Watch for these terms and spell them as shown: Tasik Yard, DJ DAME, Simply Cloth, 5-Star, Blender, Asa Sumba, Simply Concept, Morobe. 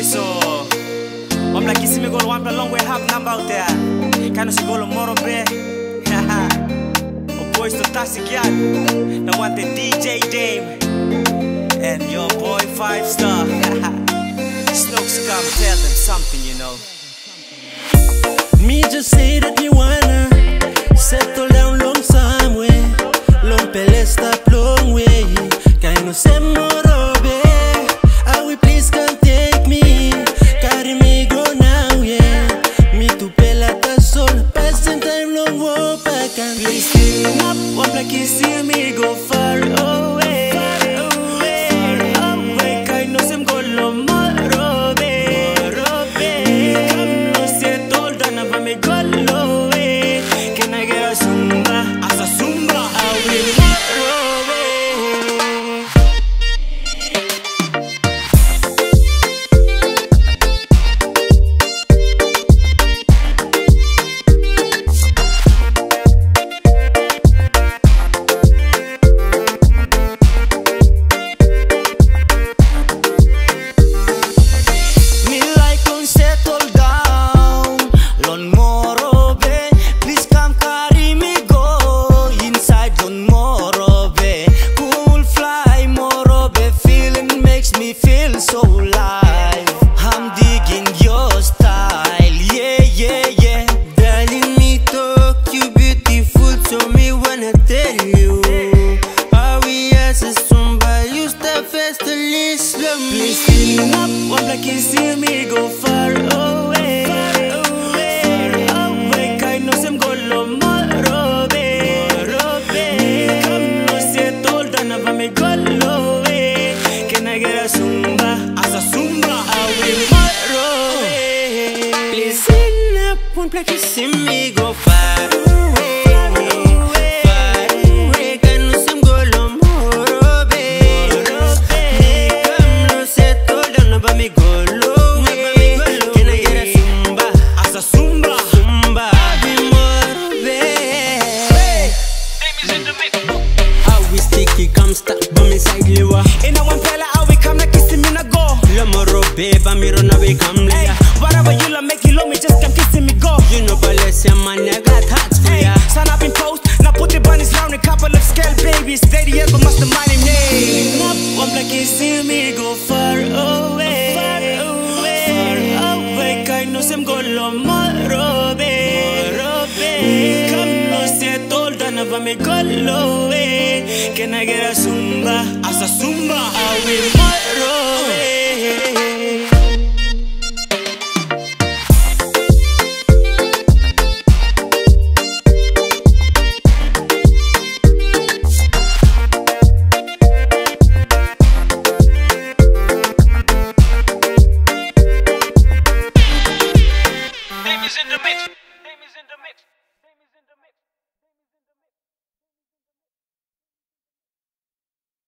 Biso. I'm like, you see me go one long way, half number out there. Kinda see go to Morobe. Oh, boys, to Tastic Yard. Now, want the DJ Dame. And your boy, 5 Star. Snokes come tell them something, you know. Me just say that me wanna settle down long somewhere. Long pele stop long way. Kinda say Morobe. Please pick me up, I'm like you see me go far away. Far away, I know some go lo Morobe. Come no se tolda, na va me go lo way. Can I get a zumba? As a zumba, I will in the bitch.